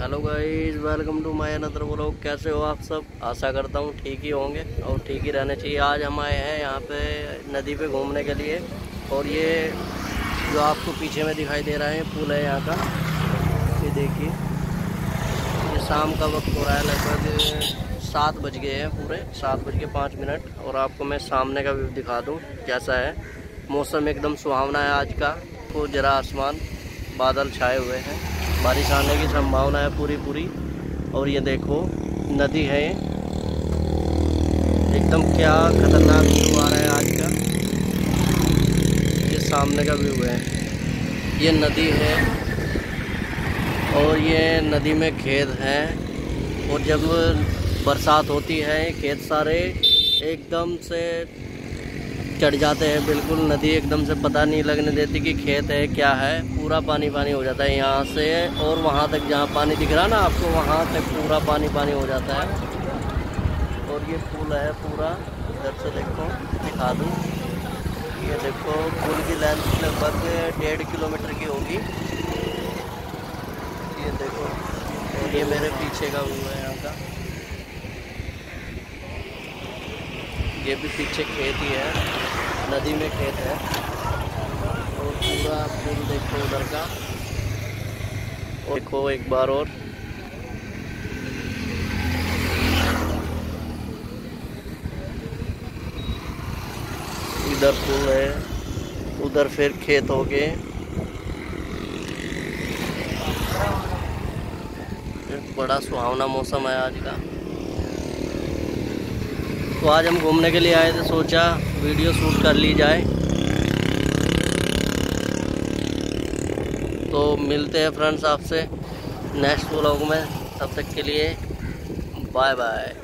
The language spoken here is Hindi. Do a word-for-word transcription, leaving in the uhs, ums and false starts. Hello guys, welcome to my another vlog. कैसे हो आप सब? आशा करता हूँ ठीक ही होंगे और ठीक ही रहने चाहिए। आज हम आए हैं यहाँ पे नदी पे घूमने के लिए, और ये जो आपको पीछे में दिखाई दे रहा है पुल है यहाँ का। ये देखिए, ये शाम का वक्त हो रहा है, लगभग सात बज गए हैं पूरे, सात बज के पाँच मिनट। और आपको मैं सामने का व्यू दिखा दूँ कैसा है। मौसम एकदम सुहावना है आज का, तो ज़रा आसमान बादल छाए हुए हैं, बारिश आने की संभावना है पूरी पूरी। और ये देखो नदी है, एकदम क्या खतरनाक व्यू आ रहा है आज का। ये सामने का व्यू है, ये नदी है और ये नदी में खेत हैं। और जब बरसात होती है खेत सारे एकदम से चढ़ जाते हैं, बिल्कुल नदी एकदम से पता नहीं लगने देती कि खेत है क्या है, पूरा पानी पानी हो जाता है यहाँ से और वहाँ तक। जहाँ पानी दिख रहा ना आपको, वहाँ तक पूरा पानी पानी हो जाता है। और ये पुल है पूरा, इधर से देखो दिखा दूँ। ये देखो पुल की लेंथ लगभग डेढ़ किलोमीटर की होगी। ये देखो, और ये मेरे पीछे का व्यू है यहाँ का। ये भी पीछे खेत ही है, नदी में खेत है। और पूरा पुल देखो उधर का, और देखो एक बार। और इधर पुल है, उधर फिर खेत हो गए, बड़ा सुहावना मौसम है आज का। तो आज हम घूमने के लिए आए थे, सोचा वीडियो शूट कर ली जाए। तो मिलते हैं फ्रेंड्स आपसे नेक्स्ट व्लॉग में, तब तक के लिए बाय बाय।